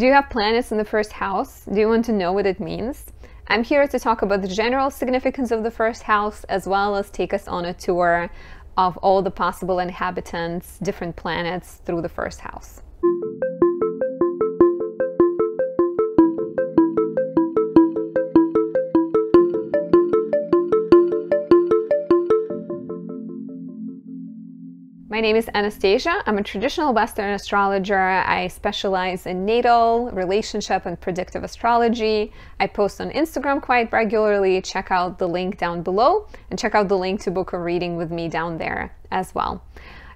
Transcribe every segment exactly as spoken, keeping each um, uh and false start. Do you have planets in the first house? Do you want to know what it means? I'm here to talk about the general significance of the first house, as well as take us on a tour of all the possible inhabitants, different planets through the first house. My name is Anastasia. I'm a traditional Western astrologer. I specialize in natal, relationship, and predictive astrology. I post on Instagram quite regularly. Check out the link down below and check out the link to book a reading with me down there as well.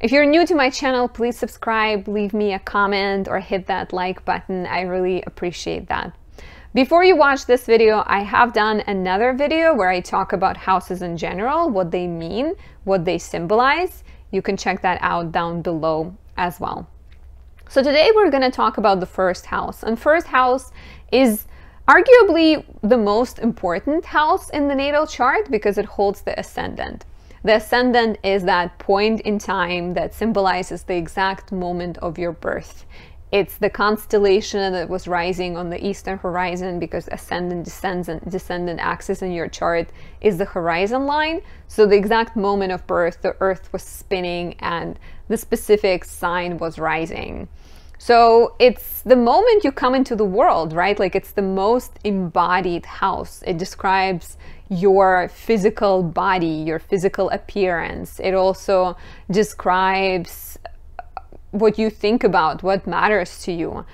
If you're new to my channel, please subscribe, leave me a comment, or hit that like button. I really appreciate that. Before you watch this video, I have done another video where I talk about houses in general, what they mean, what they symbolize. You can check that out down below as well. So today we're going to talk about the first house. And first house is arguably the most important house in the natal chart because it holds the ascendant. The ascendant is that point in time that symbolizes the exact moment of your birth. It's the constellation that was rising on the eastern horizon because ascendant, descendant, descendant axis in your chart is the horizon line. So the exact moment of birth, the earth was spinning and the specific sign was rising. So it's the moment you come into the world, right? Like it's the most embodied house. It describes your physical body, your physical appearance. It also describes what you think about, what matters to you.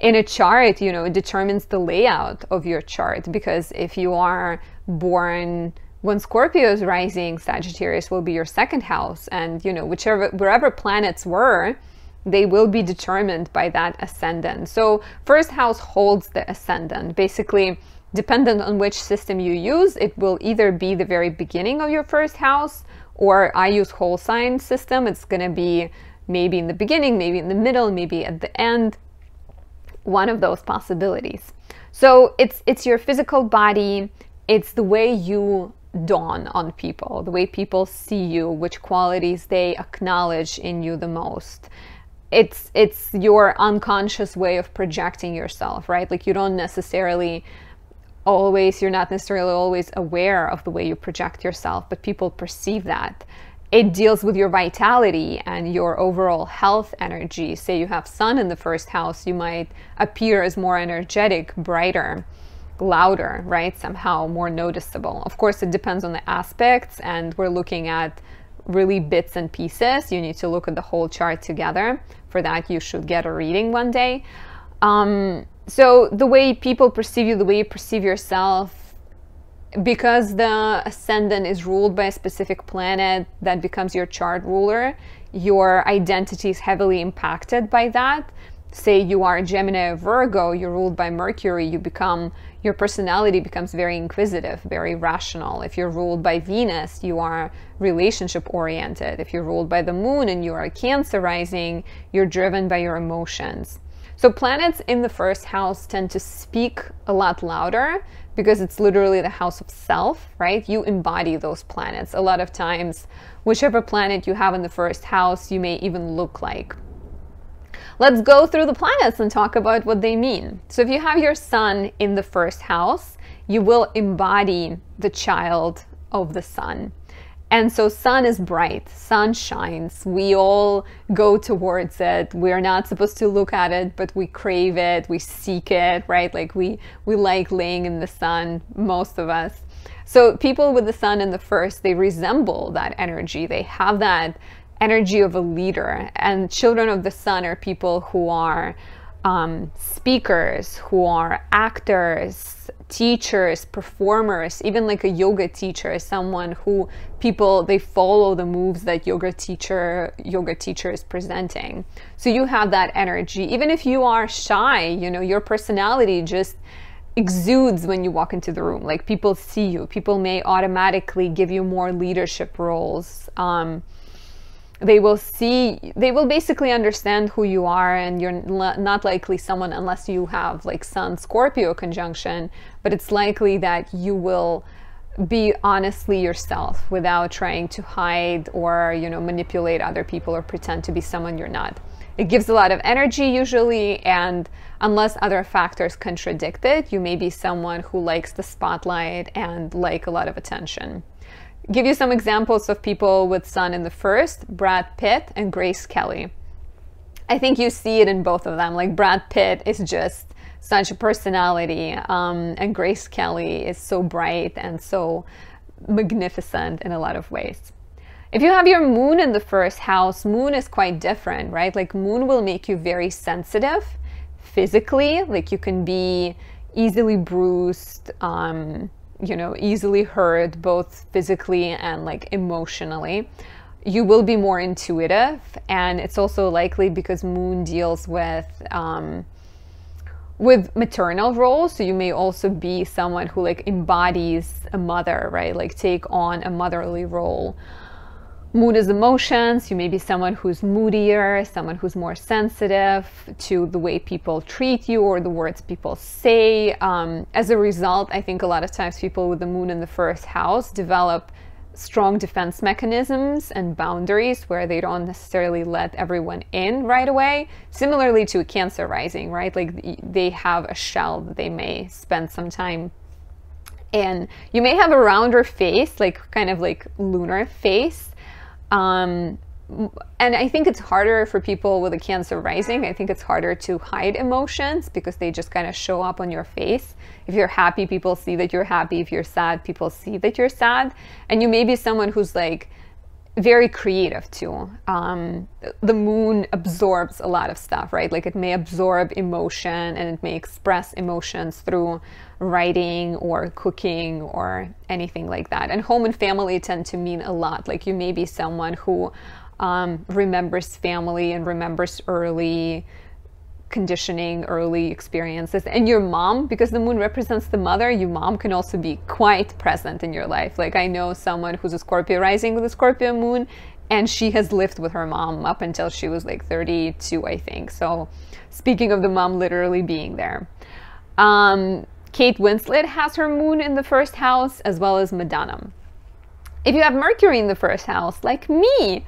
In a chart, you know, it determines the layout of your chart, because if you are born when Scorpio is rising, Sagittarius will be your second house, and you know, whichever, wherever planets were, they will be determined by that ascendant. So first house holds the ascendant. Basically, dependent on which system you use, it will either be the very beginning of your first house, or I use whole sign system. It's gonna be maybe in the beginning, maybe in the middle, maybe at the end, one of those possibilities. So it's it's your physical body, it's the way you dawn on people, the way people see you, which qualities they acknowledge in you the most. It's, it's your unconscious way of projecting yourself, right? Like you don't necessarily always, you're not necessarily always aware of the way you project yourself, but people perceive that. It deals with your vitality and your overall health energy. Say you have sun in the first house, you might appear as more energetic, brighter, louder, right? Somehow more noticeable. Of course, it depends on the aspects, and we're looking at really bits and pieces. You need to look at the whole chart together. For that, you should get a reading one day. Um, so the way people perceive you, the way you perceive yourself, because the ascendant is ruled by a specific planet that becomes your chart ruler, your identity is heavily impacted by that. Say you are Gemini or Virgo, you're ruled by Mercury, you become, your personality becomes very inquisitive, very rational. If you're ruled by Venus, you are relationship oriented. If you're ruled by the moon and you are a Cancer rising, you're driven by your emotions. So planets in the first house tend to speak a lot louder because it's literally the house of self, right? You embody those planets. A lot of times, whichever planet you have in the first house, you may even look like. Let's go through the planets and talk about what they mean. So if you have your sun in the first house, you will embody the child of the sun. And so sun is bright, sun shines, we all go towards it. We're not supposed to look at it, but we crave it, we seek it, right? Like we, we like laying in the sun, most of us. So people with the sun in the first, they resemble that energy. They have that energy of a leader. And children of the sun are people who are um, speakers, who are actors, teachers, performers, even like a yoga teacher is someone who people, they follow the moves that yoga teacher, yoga teacher is presenting. So you have that energy. Even if you are shy, you know, your personality just exudes when you walk into the room. Like people see you, people may automatically give you more leadership roles. Um, they will see, they will basically understand who you are, and you're not likely someone, unless you have like Sun Scorpio conjunction, but it's likely that you will be honestly yourself without trying to hide or, you know, manipulate other people or pretend to be someone you're not. It gives a lot of energy usually, and unless other factors contradict it, you may be someone who likes the spotlight and like a lot of attention. Give you some examples of people with Sun in the first: Brad Pitt and Grace Kelly. I think you see it in both of them. Like, Brad Pitt is just such a personality, um, and Grace Kelly is so bright and so magnificent in a lot of ways. If you have your moon in the first house, moon is quite different, right? Like, moon will make you very sensitive physically. Like, you can be easily bruised, um, you know, easily hurt, both physically and like emotionally. You will be more intuitive, and it's also likely because moon deals with um, with maternal roles, so you may also be someone who like embodies a mother, right? Like, take on a motherly role. Moon is emotions. You may be someone who's moodier, someone who's more sensitive to the way people treat you or the words people say. Um, as a result, I think a lot of times people with the moon in the first house develop strong defense mechanisms and boundaries where they don't necessarily let everyone in right away. Similarly to a Cancer rising, right? Like, they have a shell that they may spend some time in. You may have a rounder face, like kind of like lunar face. Um, and I think it's harder for people with a Cancer rising. I think it's harder to hide emotions because they just kind of show up on your face. If you're happy, people see that you're happy. If you're sad, people see that you're sad. And you may be someone who's like very creative too. Um, the moon absorbs a lot of stuff, right? Like, it may absorb emotion, and it may express emotions through writing or cooking or anything like that. And home and family tend to mean a lot. Like, you may be someone who Um, remembers family and remembers early conditioning, early experiences. And your mom, because the moon represents the mother, your mom can also be quite present in your life. Like, I know someone who's a Scorpio rising with a Scorpio moon, and she has lived with her mom up until she was like thirty-two, I think. So, speaking of the mom literally being there. Um, Kate Winslet has her moon in the first house, as well as Madonna. If you have Mercury in the first house, like me,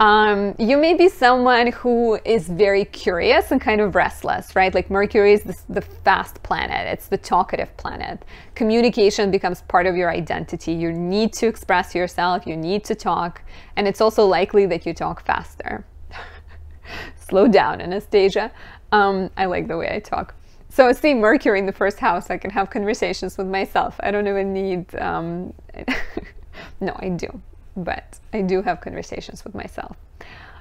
Um, you may be someone who is very curious and kind of restless, right? Like, Mercury is the, the fast planet. It's the talkative planet. Communication becomes part of your identity. You need to express yourself. You need to talk. And it's also likely that you talk faster. Slow down, Anastasia. Um, I like the way I talk. So, see, Mercury in the first house, I can have conversations with myself. I don't even need... Um, no, I do. But I do have conversations with myself.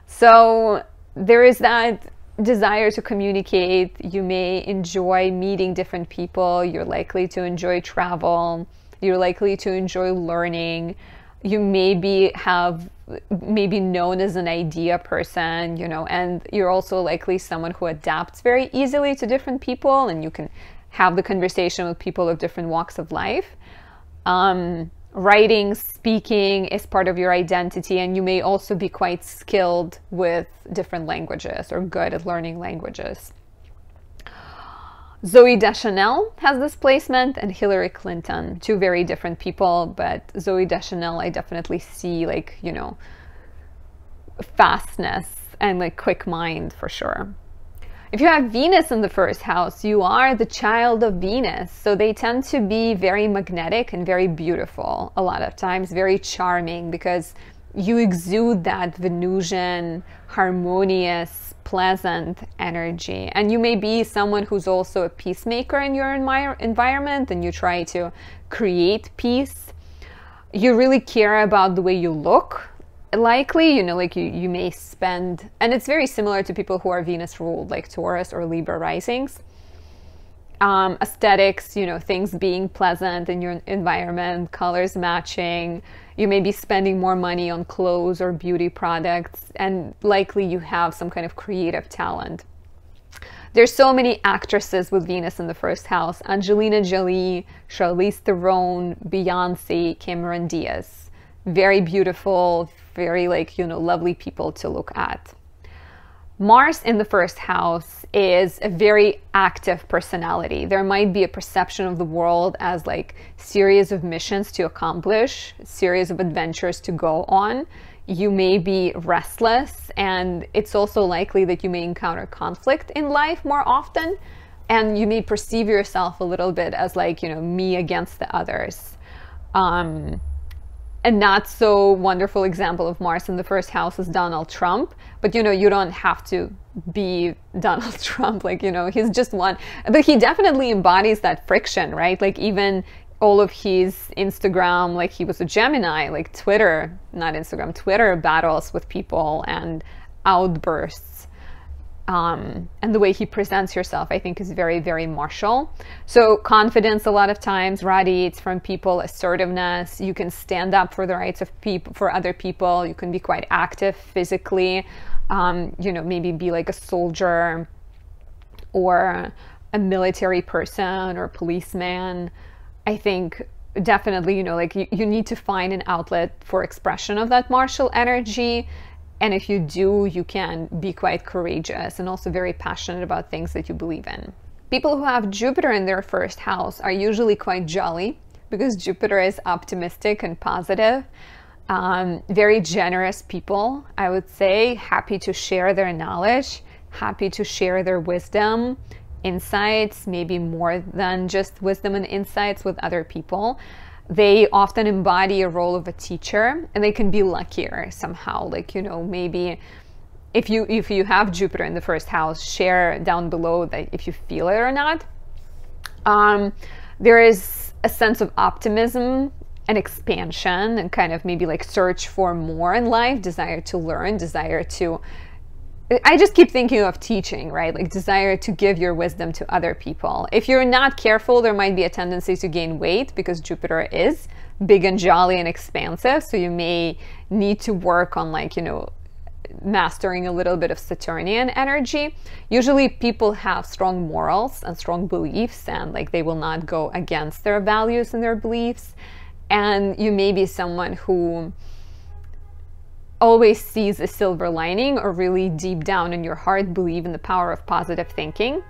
So there is that desire to communicate. You may enjoy meeting different people. You're likely to enjoy travel. You're likely to enjoy learning. You maybe have maybe known as an idea person, you know, and you're also likely someone who adapts very easily to different people, and you can have the conversation with people of different walks of life. Um, Writing, speaking is part of your identity, and you may also be quite skilled with different languages or good at learning languages. Zooey Deschanel has this placement, and Hillary Clinton, two very different people, but Zooey Deschanel, I definitely see like, you know, fastness and like quick mind for sure. If you have Venus in the first house, you are the child of Venus. So they tend to be very magnetic and very beautiful a lot of times, very charming, because you exude that Venusian, harmonious, pleasant energy. And you may be someone who's also a peacemaker in your environment, and you try to create peace. You really care about the way you look. Likely, you know, like you, you may spend, and it's very similar to people who are Venus ruled, like Taurus or Libra risings. Um, aesthetics, you know, things being pleasant in your environment, colors matching. You may be spending more money on clothes or beauty products, and likely you have some kind of creative talent. There's so many actresses with Venus in the first house: Angelina Jolie, Charlize Theron, Beyonce, Cameron Diaz. Very beautiful, very like, you know, lovely people to look at. Mars in the first house is a very active personality. There might be a perception of the world as like series of missions to accomplish, series of adventures to go on. you may be restless, and it's also likely that you may encounter conflict in life more often, and you may perceive yourself a little bit as like, you know, me against the others. Um, a not so wonderful example of Mars in the first house is Donald Trump, but you know, you don't have to be Donald Trump, like, you know, he's just one, but he definitely embodies that friction, right? Like even all of his Instagram, like he was a Gemini, like Twitter, not Instagram, Twitter battles with people and outbursts. Um, and the way he presents herself, I think, is very, very martial. So confidence a lot of times radiates from people, assertiveness. You can stand up for the rights of people, for other people. You can be quite active physically, um, you know, maybe be like a soldier or a military person or a policeman. I think definitely, you know, like you, you need to find an outlet for expression of that martial energy. And if you do, you can be quite courageous and also very passionate about things that you believe in. People who have Jupiter in their first house are usually quite jolly because Jupiter is optimistic and positive. Um, very generous people, I would say, happy to share their knowledge, happy to share their wisdom, insights, maybe more than just wisdom and insights with other people. They often embody a role of a teacher, and they can be luckier somehow. Like, you know, maybe if you if you have Jupiter in the first house, share down below that if you feel it or not. Um, there is a sense of optimism and expansion and kind of maybe like search for more in life, desire to learn, desire to... I just keep thinking of teaching, right? Like desire to give your wisdom to other people. If you're not careful, there might be a tendency to gain weight because Jupiter is big and jolly and expansive. So you may need to work on like, you know, mastering a little bit of Saturnian energy. Usually people have strong morals and strong beliefs, and like they will not go against their values and their beliefs. And you may be someone who always sees a silver lining, or really deep down in your heart believe in the power of positive thinking.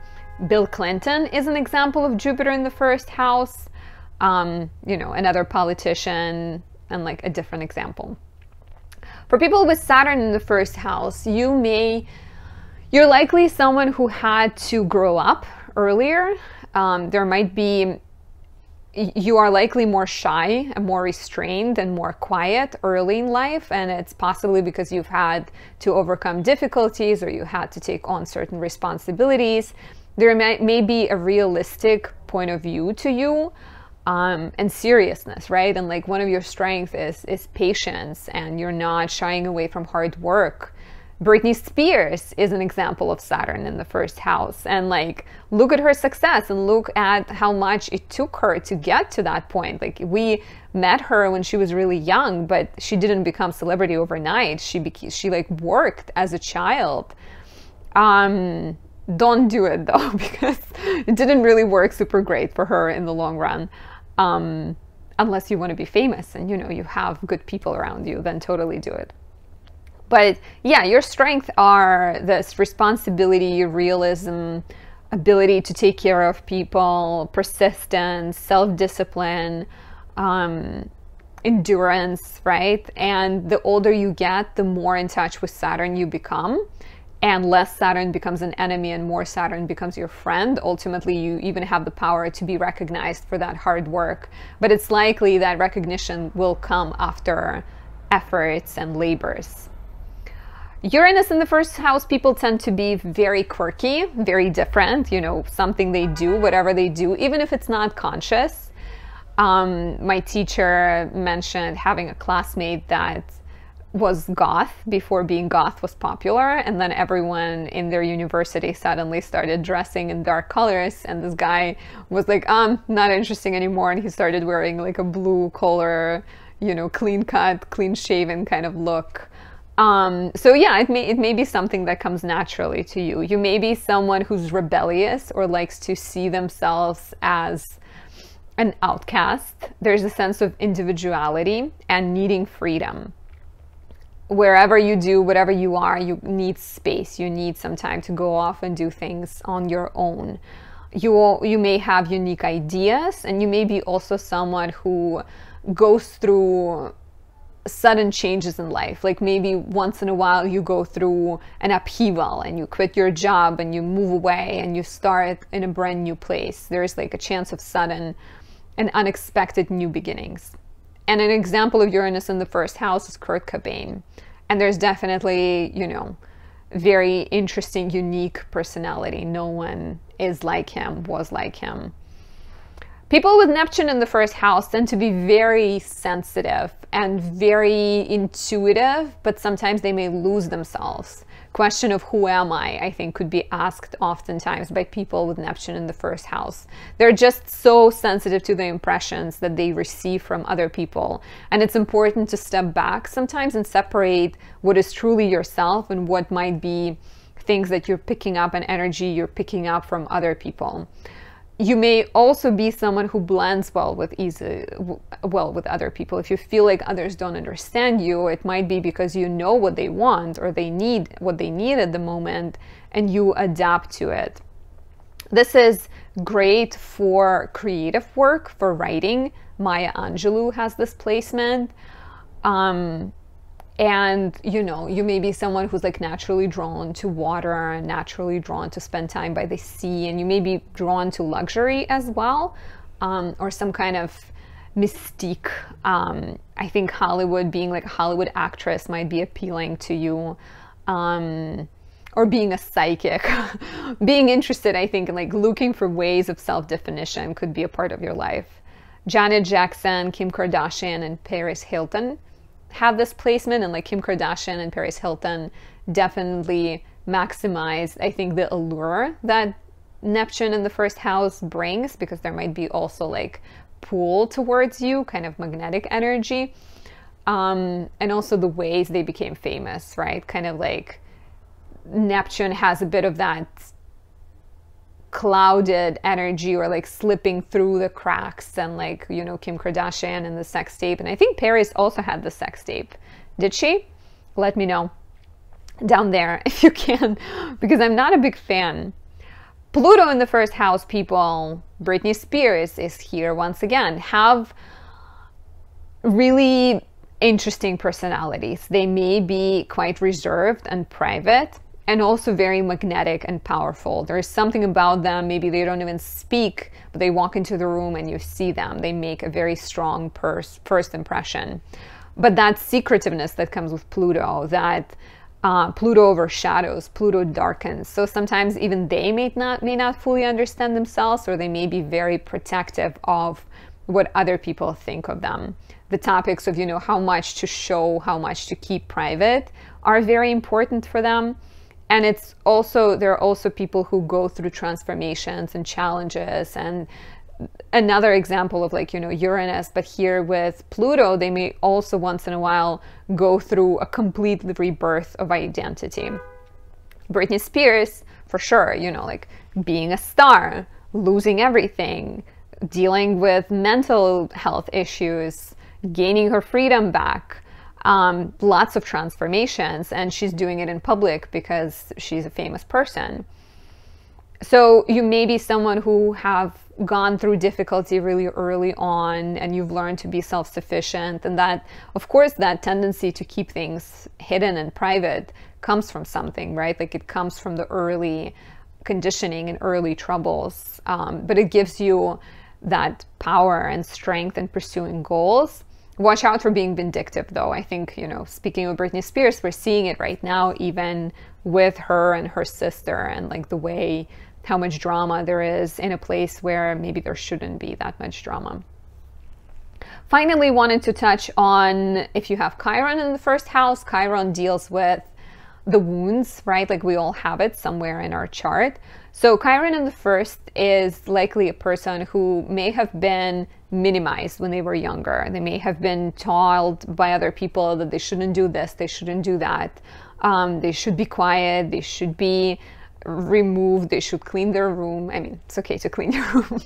Bill Clinton is an example of Jupiter in the first house, um, you know, another politician and like a different example. For people with Saturn in the first house, you may, you're likely someone who had to grow up earlier. Um, there might be You are likely more shy and more restrained and more quiet early in life, and it's possibly because you've had to overcome difficulties or you had to take on certain responsibilities. There may, may be a realistic point of view to you, um, and seriousness, right? And like one of your strengths is, is patience, and you're not shying away from hard work. Britney Spears is an example of Saturn in the first house, and like look at her success and look at how much it took her to get to that point. Like we met her when she was really young, but she didn't become celebrity overnight. She became, she like worked as a child. Um, don't do it though, because it didn't really work super great for her in the long run. Um, unless you want to be famous and you know you have good people around you, then totally do it. But yeah, your strengths are this responsibility, realism, ability to take care of people, persistence, self-discipline, um, endurance, right? And the older you get, the more in touch with Saturn you become, and less Saturn becomes an enemy and more Saturn becomes your friend. Ultimately, you even have the power to be recognized for that hard work. But it's likely that recognition will come after efforts and labors. Uranus in the first house, people tend to be very quirky, very different, you know, something they do, whatever they do, even if it's not conscious. Um, my teacher mentioned having a classmate that was goth before being goth was popular, and then everyone in their university suddenly started dressing in dark colors, and this guy was like, um, not interesting anymore, and he started wearing like a blue collar, you know, clean cut, clean shaven kind of look. Um, so yeah, it may, it may be something that comes naturally to you. You may be someone who's rebellious or likes to see themselves as an outcast. There's a sense of individuality and needing freedom. Wherever you do, whatever you are, you need space. You need some time to go off and do things on your own. You, you may have unique ideas, and you may be also someone who goes through sudden changes in life. Like maybe once in a while you go through an upheaval and you quit your job and you move away and you start in a brand new place. There's like a chance of sudden and unexpected new beginnings. And an example of Uranus in the first house is Kurt Cobain. And there's definitely, you know, very interesting, unique personality. No one is like him, was like him. People with Neptune in the first house tend to be very sensitive and very intuitive, but sometimes they may lose themselves. Question of who am I, I think, could be asked oftentimes by people with Neptune in the first house. They're just so sensitive to the impressions that they receive from other people. And it's important to step back sometimes and separate what is truly yourself and what might be things that you're picking up and energy you're picking up from other people. You may also be someone who blends well with easy, well with other people. If you feel like others don't understand you, it might be because you know what they want or they need what they need at the moment, and you adapt to it. This is great for creative work, for writing. Maya Angelou has this placement. Um, And, you know, you may be someone who's like naturally drawn to water and naturally drawn to spend time by the sea. And you may be drawn to luxury as well, um, or some kind of mystique. Um, I think Hollywood, being like a Hollywood actress might be appealing to you, um, or being a psychic. Being interested, I think, in like looking for ways of self-definition could be a part of your life. Janet Jackson, Kim Kardashian, and Paris Hilton have this placement, and like Kim Kardashian and Paris Hilton definitely maximize, I think, the allure that Neptune in the first house brings, because there might be also like pull towards you, kind of magnetic energy, um, and also the ways they became famous, right? Kind of like Neptune has a bit of that clouded energy, or like slipping through the cracks, and like, you know, Kim Kardashian and the sex tape. And I think Paris also had the sex tape. Did she? Let me know down there if you can, because I'm not a big fan. Pluto in the first house people, Britney Spears is here once again, have really interesting personalities. They may be quite reserved and private, and also very magnetic and powerful. There is something about them, maybe they don't even speak, but they walk into the room and you see them. They make a very strong pers- first impression. But that secretiveness that comes with Pluto, that uh, Pluto overshadows, Pluto darkens. So sometimes even they may not, may not fully understand themselves, or they may be very protective of what other people think of them. The topics of, you know, how much to show, how much to keep private are very important for them. And it's also, there are also people who go through transformations and challenges. And another example of like, you know, Uranus, but here with Pluto, they may also once in a while go through a complete rebirth of identity. Britney Spears, for sure, you know, like being a star, losing everything, dealing with mental health issues, gaining her freedom back. Um, lots of transformations, and she's doing it in public because she's a famous person. So you may be someone who have gone through difficulty really early on, and you've learned to be self-sufficient, and that, of course, that tendency to keep things hidden and private comes from something, right? Like it comes from the early conditioning and early troubles, um, but it gives you that power and strength in pursuing goals. Watch out for being vindictive, though. I think, you know, speaking of Britney Spears, we're seeing it right now, even with her and her sister, and like the way, how much drama there is in a place where maybe there shouldn't be that much drama. Finally, wanted to touch on, if you have Chiron in the first house, Chiron deals with the wounds, right? Like we all have it somewhere in our chart. So Chiron in the first is likely a person who may have been minimized when they were younger. They may have been told by other people that they shouldn't do this, they shouldn't do that, um, they should be quiet, they should be removed, they should clean their room. I mean, it's okay to clean your room.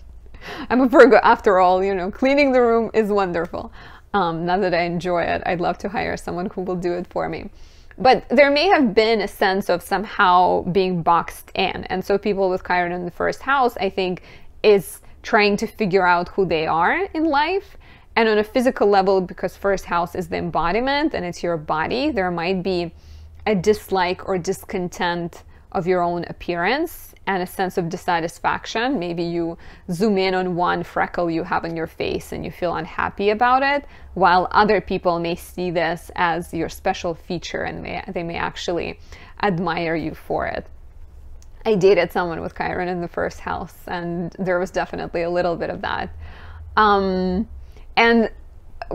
I'm a Virgo after all, you know, cleaning the room is wonderful. Um, not that I enjoy it, I'd love to hire someone who will do it for me. But there may have been a sense of somehow being boxed in. And so people with Chiron in the first house, I think, is trying to figure out who they are in life. And on a physical level, because first house is the embodiment and it's your body, there might be a dislike or discontent of your own appearance and a sense of dissatisfaction. Maybe you zoom in on one freckle you have on your face and you feel unhappy about it, while other people may see this as your special feature and may, they may actually admire you for it. I dated someone with Chiron in the first house, and there was definitely a little bit of that. Um, and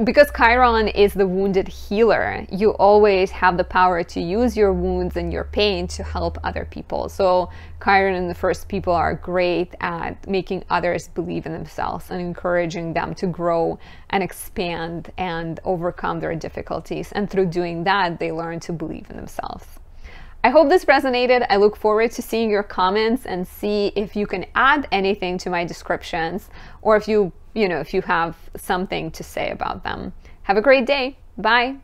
because Chiron is the wounded healer, you always have the power to use your wounds and your pain to help other people. So Chiron and the first people are great at making others believe in themselves and encouraging them to grow and expand and overcome their difficulties. And through doing that, they learn to believe in themselves. I hope this resonated. I look forward to seeing your comments and see if you can add anything to my descriptions, or if you, you know, if you have something to say about them. Have a great day. Bye.